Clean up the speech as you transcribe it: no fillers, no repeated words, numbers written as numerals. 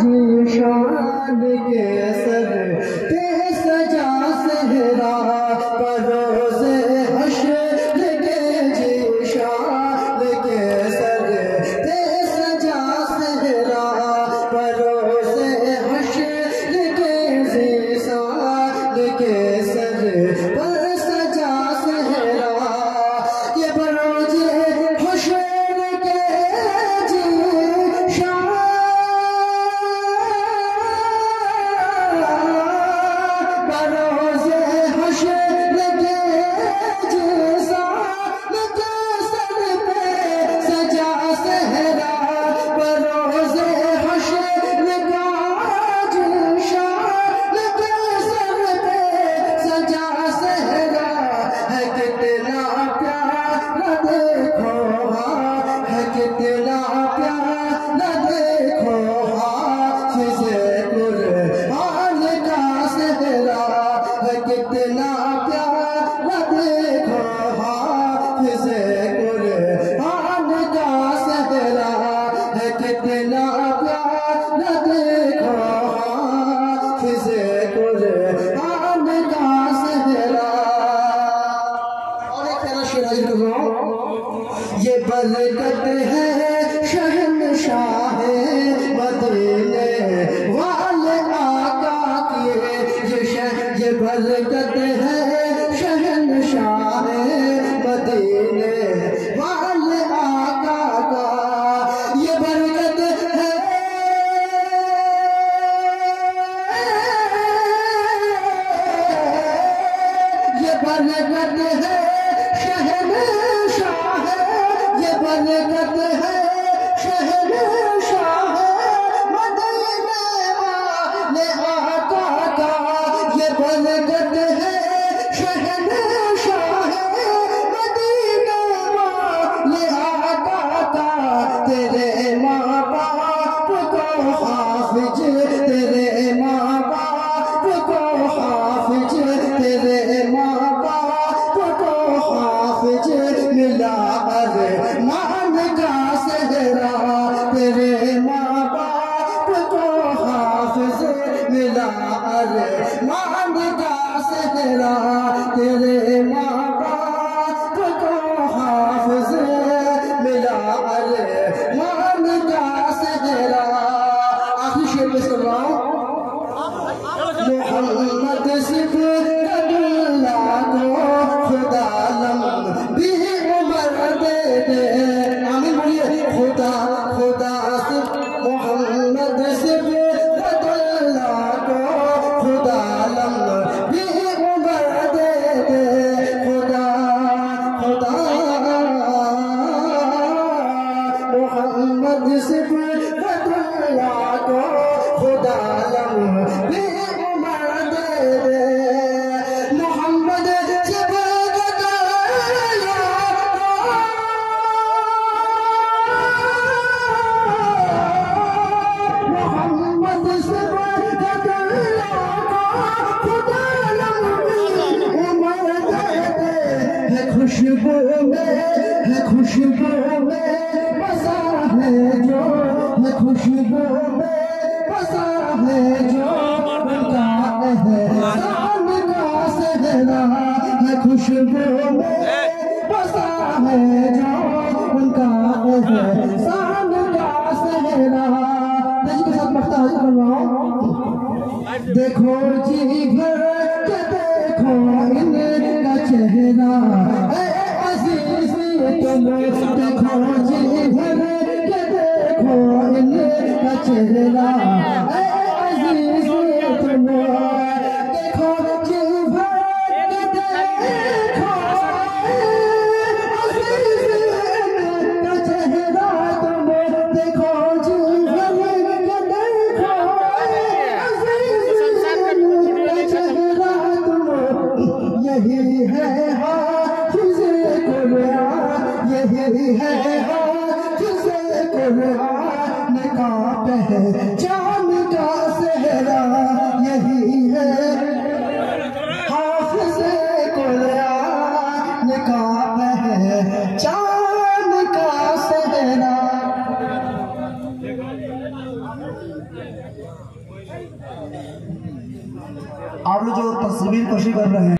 शान के सर पे सजा सेहरा पदों से हश्र के जी शान के सर पे सजा सेहरा पदों से हश्र के जी शान के सर पर सजा सेहरा ये बरोज हश्र ये बरकत है शहंशाह मदीने वाले आका की ये बरकत है शहंशाह मदीने वाले आका का ये बरकत है बरकत है शहंशाह मदीने वाले आका का ये बरकत है शहंशाह मदीने वाले आका का तेरे माँ बाप को हाफिज तेरे माँ बाप को हाफिज तेरे माँ बाप को हाफिज मिला मान का सेहरा तेरे माँ बाप को हाफिज मिला मान का सेहरा तेरे माँ बाप को हाफिज मिला मान का सेहरा। आखिरी शेर में सुन रहा हूँ मोहम्मद सिर्फ अल्लाह को खुदा लम भी उमर दे दे खुदा खुदा सिर्फ मोहम्मद सिर्फ अल्लाह को खुदा लम भी उमर दे दे खुदा खुदा मोहम्मद सिर्फ अल्लाह को खुदा लम भी खुशबू में है खुशबू में मज़ा है जो है खुशबू में मज़ा है जो उनका एहसान का सेहरा है खुशबू में मज़ा है जो उनका एहसान का सेहरा। के साथ मख्ता हाजिर करवाओ देखो जी घर के देखो इनका चेहरा देखो जी घर के देखो इनका चेहरा अजीज तुम देखो जी घर के देखो अजीज इनका चेहरा तुम देखो जी घर के देखो अजीज इनका चेहरा तुम यही है यही है जिसे कुरान का पहचान का सेहरा यही है हाफ़िज़े कुरान का पहचान का सेहरा। आप लोग जो तस्वीर कशी कर रहे हैं